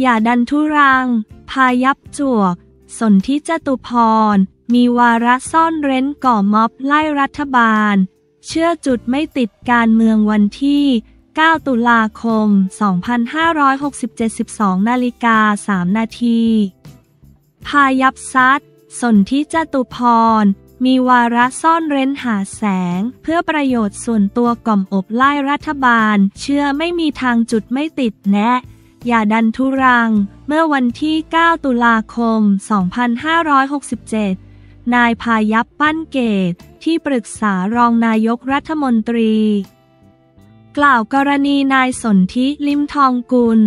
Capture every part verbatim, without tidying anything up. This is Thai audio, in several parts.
อย่าดันทุรังพายัพจวกสนธิจตุพรมีวาระซ่อนเร้นก่อม็อบไล่รัฐบาลเชื่อจุดไม่ติดการเมืองวันที่เก้าตุลาคมสองพันห้าร้อยหกสิบเจ็ด สิบสองนาฬิกาสามนาทีพายัพซัดสนธิจตุพรมีวาระซ่อนเร้นหาแสงเพื่อประโยชน์ส่วนตัวก่อมอบไล่รัฐบาลเชื่อไม่มีทางจุดไม่ติดแนะอย่าดันทุรังเมื่อวันที่เก้าตุลาคมสองพันห้าร้อยหกสิบเจ็ดนายพายัพปั้นเกตที่ปรึกษารองนายกรัฐมนตรีกล่าวกรณีนายสนธิลิ้มทองกุล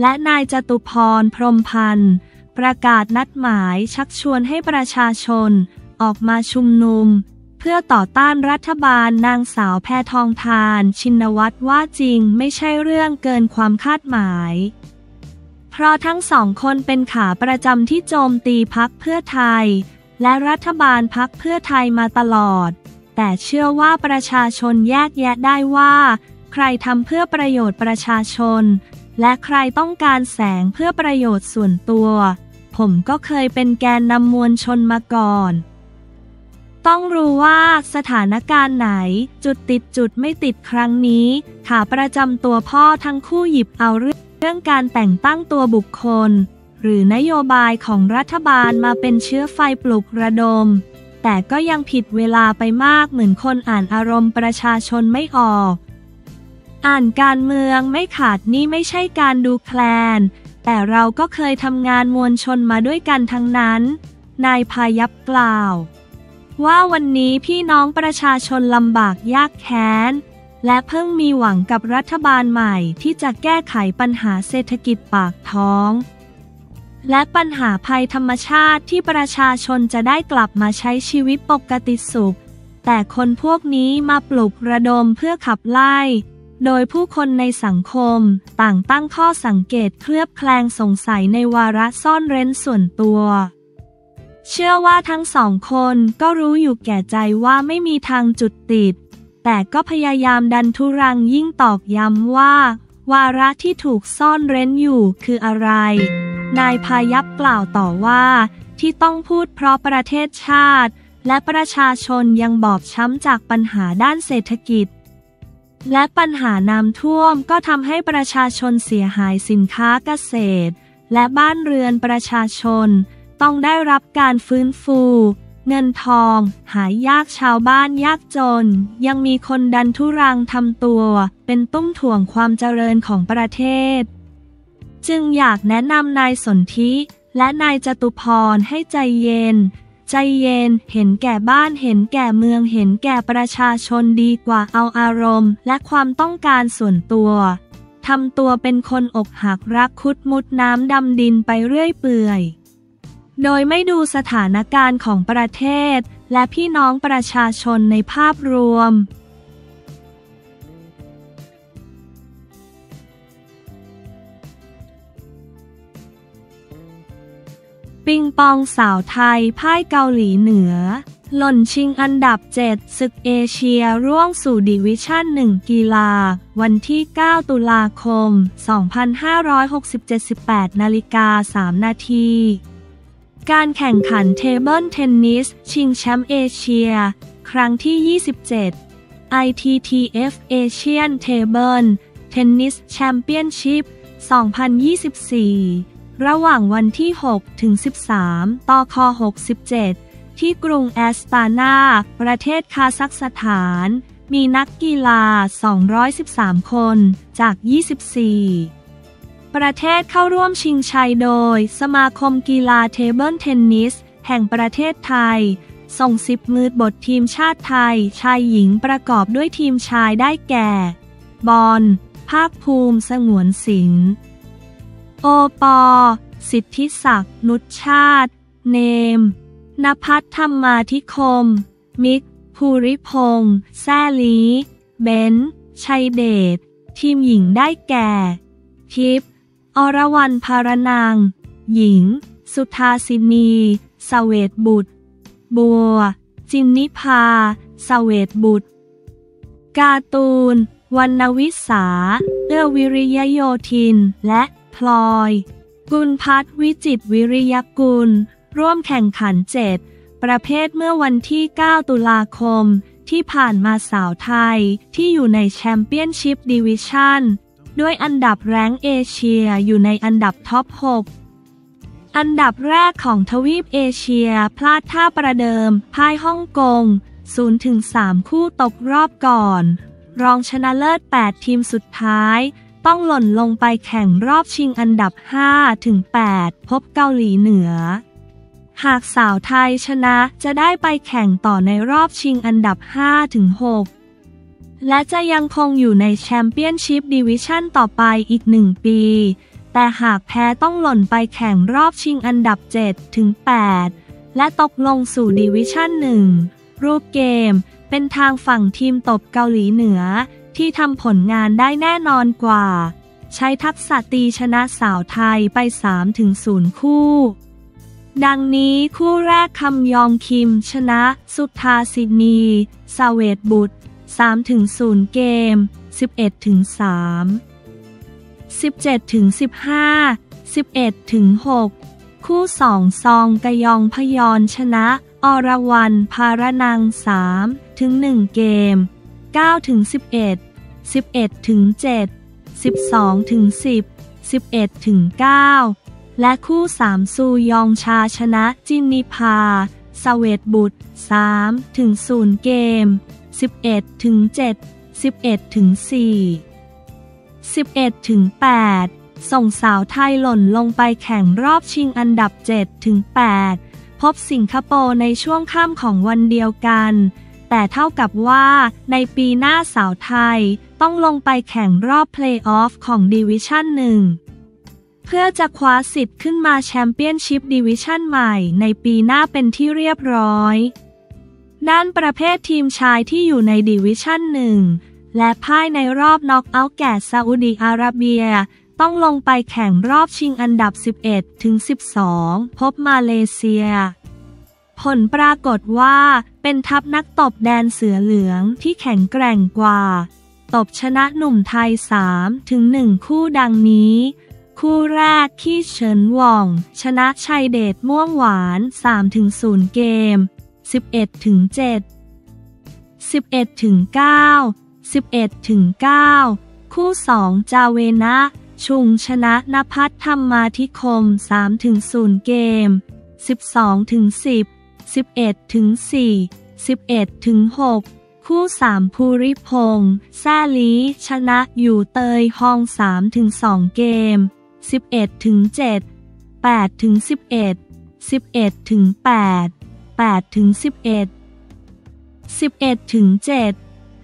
และนายจตุพรพรหมพันธ์ประกาศนัดหมายชักชวนให้ประชาชนออกมาชุมนุมเพื่อต่อต้านรัฐบาลนางสาวแพทองธารชินวัตรว่าจริงไม่ใช่เรื่องเกินความคาดหมายเพราะทั้งสองคนเป็นขาประจำที่โจมตีพรรคเพื่อไทยและรัฐบาลพรรคเพื่อไทยมาตลอดแต่เชื่อว่าประชาชนแยกแยะได้ว่าใครทำเพื่อประโยชน์ประชาชนและใครต้องการแสงเพื่อประโยชน์ส่วนตัวผมก็เคยเป็นแกนนำมวลชนมาก่อนต้องรู้ว่าสถานการณ์ไหนจุดติดจุดไม่ติดครั้งนี้ขาประจำตัวพ่อทั้งคู่หยิบเอาเรื่องการแต่งตั้งตัวบุคคลหรือนโยบายของรัฐบาลมาเป็นเชื้อไฟปลุกระดมแต่ก็ยังผิดเวลาไปมากเหมือนคนอ่านอารมณ์ประชาชนไม่ออกอ่านการเมืองไม่ขาดนี่ไม่ใช่การดูแคลนแต่เราก็เคยทำงานมวลชนมาด้วยกันทั้งนั้นนายพายัพกล่าวว่าวันนี้พี่น้องประชาชนลำบากยากแค้นและเพิ่งมีหวังกับรัฐบาลใหม่ที่จะแก้ไขปัญหาเศรษฐกิจปากท้องและปัญหาภัยธรรมชาติที่ประชาชนจะได้กลับมาใช้ชีวิตปกติสุขแต่คนพวกนี้มาปลุกระดมเพื่อขับไล่โดยผู้คนในสังคมต่างตั้งข้อสังเกตเคลือบแคลงสงสัยในวาระซ่อนเร้นส่วนตัวเชื่อว่าทั้งสองคนก็รู้อยู่แก่ใจว่าไม่มีทางจุดติดแต่ก็พยายามดันทุรังยิ่งตอกย้ำว่าวาระที่ถูกซ่อนเร้นอยู่คืออะไรนายพายัพกล่าวต่อว่าที่ต้องพูดเพราะประเทศชาติและประชาชนยังบอบช้ำจากปัญหาด้านเศรษฐกิจและปัญหาน้ำท่วมก็ทำให้ประชาชนเสียหายสินค้าเกษตรและบ้านเรือนประชาชนต้องได้รับการฟื้นฟูเงินทองหายากชาวบ้านยากจนยังมีคนดันทุรังทำตัวเป็นตุ้มถ่วงความเจริญของประเทศจึงอยากแนะนำนายสนธิและนายจตุพรให้ใจเย็นใจเย็นเห็นแก่บ้านเห็นแก่เมืองเห็นแก่ประชาชนดีกว่าเอาอารมณ์และความต้องการส่วนตัวทำตัวเป็นคนอกหักรักคุดมุดน้ำดำดินไปเรื่อยเปื่อยโดยไม่ดูสถานการณ์ของประเทศและพี่น้องประชาชนในภาพรวมปิงปองสาวไทยพ่ายเกาหลีเหนือหล่นชิงอันดับเจ็ดศึกเอเชียร่วงสู่ดิวิชั่นหนึ่งกีฬาวันที่เก้าตุลาคมสองพันห้าร้อยหกสิบเจ็ด สิบแปดนาฬิกาสามนาทีการแข่งขันเทเบิลเทนนิสชิงแชมป์เอเชียครั้งที่ยี่สิบเจ็ด ไอ ที ที เอฟ Asian Table Tennis Championship สองพันยี่สิบสี่ระหว่างวันที่หกถึงสิบสามตุลาคมหกสิบเจ็ดที่กรุงแอสตานาประเทศคาซัคสถานมีนักกีฬาสองร้อยสิบสามคนจากยี่สิบสี่ประเทศเข้าร่วมชิงชัยโดยสมาคมกีฬาเทเบิลเทนนิสแห่งประเทศไทยส่งสิบมือบททีมชาติไทยชายหญิงประกอบด้วยทีมชายได้แก่บอลภาคภูมิสงวนสิงห์โอปอสิทธิศักดิ์นุชชาติเนมณภัทรธรรมาธิคมมิกภูริพงษ์แซ่ลีเบนชัยเดชทีมหญิงได้แก่ทิพย์อรวรรณภารนางหญิงสุธาสินีเสวตบุตรบัวจินนิภาเสวตบุตรการ์ตูนวรรณวิสาเอื้อวิริยโยธินและพลอย กุลภัทร วิจิตรวิริยกุลร่วมแข่งขันเจ็ดประเภทเมื่อวันที่เก้าตุลาคมที่ผ่านมาสาวไทยที่อยู่ในแชมเปี้ยนชิพดิวิชั่นด้วยอันดับแรงเอเชียอยู่ในอันดับท็อปหกอันดับแรกของทวีปเอเชียพลาดท่าประเดิมพ่ายฮ่องกง ศูนย์ถึงสาม คู่ตกรอบก่อนรองชนะเลิศแปดทีมสุดท้ายต้องหล่นลงไปแข่งรอบชิงอันดับ ห้าถึงแปด พบเกาหลีเหนือหากสาวไทยชนะจะได้ไปแข่งต่อในรอบชิงอันดับ ห้าถึงหก และจะยังคงอยู่ในแชมเปี้ยนชิพดิวิชั่นต่อไปอีกหนึ่งปีแต่หากแพ้ต้องหล่นไปแข่งรอบชิงอันดับ เจ็ดถึงแปด และตกลงสู่ดิวิชั่นหนึ่งรูปเกมเป็นทางฝั่งทีมตบเกาหลีเหนือที่ทำผลงานได้แน่นอนกว่าใช้ทักษะตีชนะสาวไทยไป สามถึงศูนย์ คู่ดังนี้คู่แรกคำยองคิมชนะสุธาสินีสเวตบุตร สามถึงศูนย์ เกม สิบเอ็ดถึงสาม สิบเจ็ดถึงสิบห้า สิบเอ็ดถึงหก คู่สองซองกยองพยอนชนะอรวรรณภารนัง สามถึงหนึ่ง เกม เก้าถึงสิบเอ็ด สิบเอ็ดถึงเจ็ด สิบสองถึงสิบ สิบเอ็ดถึงเก้าและคู่สามซูยองชาชนะจินนิพาสเวตบุตร สามถึงศูนย์ เกม สิบเอ็ดถึงเจ็ด สิบเอ็ดถึงสี่ สิบเอ็ดถึงแปด ส่งสาวไทยหล่นลงไปแข่งรอบชิงอันดับ เจ็ดถึงแปด พบสิงคโปร์ในช่วงค่ำของวันเดียวกันแต่เท่ากับว่าในปีหน้าสาวไทยต้องลงไปแข่งรอบเพลย์ออฟของดิวิชั่นหนึ่งเพื่อจะคว้าสิทธิ์ขึ้นมาแชมเปี้ยนชิพดิวิชั่นใหม่ในปีหน้าเป็นที่เรียบร้อยด้านประเภททีมชายที่อยู่ในดิวิชั่นหนึ่งและพ่ายในรอบน็อกเอาท์แก่ซาอุดีอาระเบียต้องลงไปแข่งรอบชิงอันดับ สิบเอ็ดถึงสิบสอง พบมาเลเซียผลปรากฏว่าเป็นทัพนักตบแดนเสือเหลืองที่แข็งแกร่งกว่าตบชนะหนุ่มไทย สามถึงหนึ่ง คู่ดังนี้คู่แรกที่เฉินหว่องชนะชัยเดชม่วงหวาน สามถึงศูนย์ เกม สิบเอ็ดถึงเจ็ด สิบเอ็ดถึงเก้า สิบเอ็ดถึงเก้า คู่สองจาเวนะชุงชนะนภัสธรรมาธิคม สามถึงศูนย์ เกม สิบสองถึงสิบ สิบเอ็ดถึงสี่ สิบเอ็ดถึงหก คู่สามภูริพงษ์แซ่ลีชนะอยู่เตยฮอง สามถึงสอง เกม สิบเอ็ดถึงเจ็ด แปดถึงสิบเอ็ด สิบเอ็ดถึงแปด แปดถึงสิบเอ็ด สิบเอ็ดถึงเจ็ด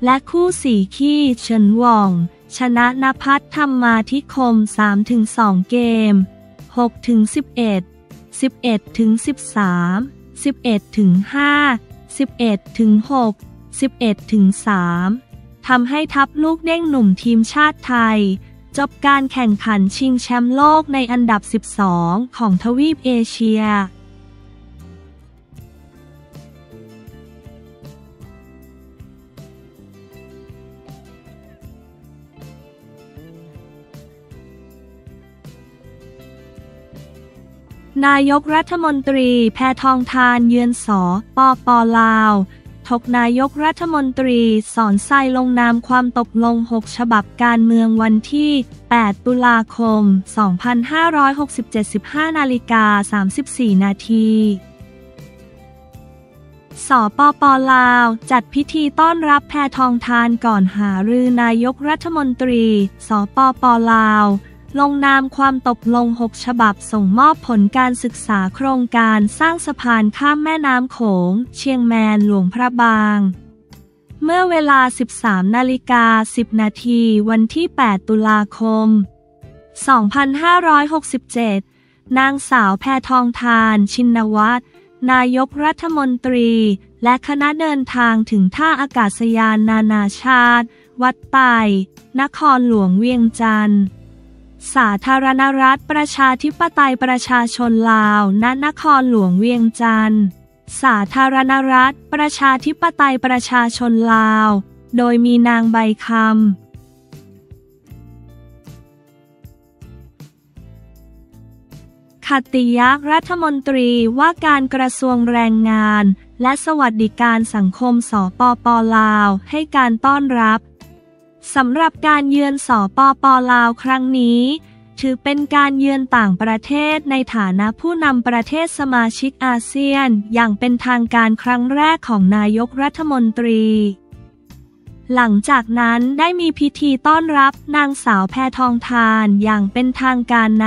และคู่สี่ขี้เฉินหว่องชนะนภัสธรรมาธิคม สามถึงสอง เกม หกถึงสิบเอ็ด สิบเอ็ดถึงสิบสาม สิบเอ็ดถึงห้า สิบเอ็ดถึงหก สิบเอ็ดถึงสาม ทำให้ทัพลูกเด้งหนุ่มทีมชาติไทยจบการแข่งขันชิงแชมป์โลกในอันดับสิบสองของทวีปเอเชียนายกรัฐมนตรีแพทองธารเยือนสปป.ลาวถกนายกรัฐมนตรีสอนไซลงนามความตกลงหกฉบับการเมืองวันที่แปดตุลาคมสองพันห้าร้อยหกสิบเจ็ด สิบห้านาฬิกาสามสิบสี่ นาทีสปป.ลาวจัดพิธีต้อนรับแพทองธารก่อนหารือนายกรัฐมนตรีสปป.ลาวลงนามความตกลงหกฉบับส่งมอบผลการศึกษาโครงการสร้างสะพานข้ามแม่น้ำโขงเชียงแมนหลวงพระบางเมื่อเวลา สิบสามนาฬิกาสิบ นาทีวันที่แปดตุลาคมสองพันห้าร้อยหกสิบเจ็ดนางสาวแพทองธารชินวัตรนายกรัฐมนตรีและคณะเดินทางถึงท่าอากาศยานนานาชาติวัดไต่นครหลวงเวียงจันทร์สาธารณรัฐประชาธิปไตยประชาชนลาวณนครหลวงเวียงจันทร์สาธารณรัฐประชาธิปไตยประชาชนลาวโดยมีนางใบคำ หัตติยรัฐมนตรีว่าการกระทรวงแรงงานและสวัสดิการสังคมสปป.ลาวให้การต้อนรับสำหรับการเยือนสปป.ลาวครั้งนี้ถือเป็นการเยือนต่างประเทศในฐานะผู้นำประเทศสมาชิกอาเซียนอย่างเป็นทางการครั้งแรกของนายกรัฐมนตรีหลังจากนั้นได้มีพิธีต้อนรับนางสาวแพทองธารอย่างเป็นทางการณ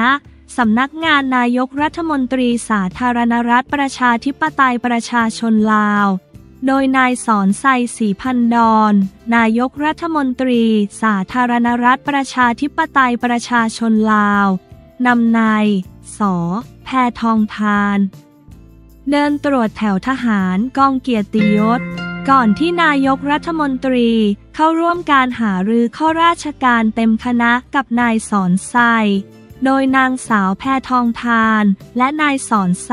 สำนักงานนายกรัฐมนตรีสาธารณรัฐประชาธิปไตยประชาชนลาวโดยนายสอนไซศรีพันดรนายกรัฐมนตรีสาธารณรัฐประชาธิปไตยประชาชนลาวนำนายสอแพทองธารเดินตรวจแถวทหารกองเกียรติยศก่อนที่นายกรัฐมนตรีเข้าร่วมการหารือข้าราชการเต็มคณะกับนายสอนไซโดยนางสาวแพทองธารและนายสอนไซ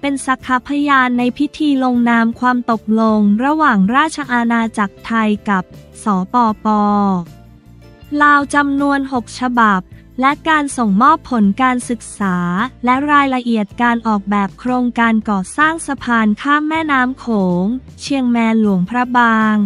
เป็นสักขีพยานในพิธีลงนามความตกลงระหว่างราชอาณาจักรไทยกับสปป.ลาวจำนวนหกฉบับและการส่งมอบผลการศึกษาและรายละเอียดการออกแบบโครงการก่อสร้างสะพานข้ามแม่น้ำโขงเชียงแมนหลวงพระบาง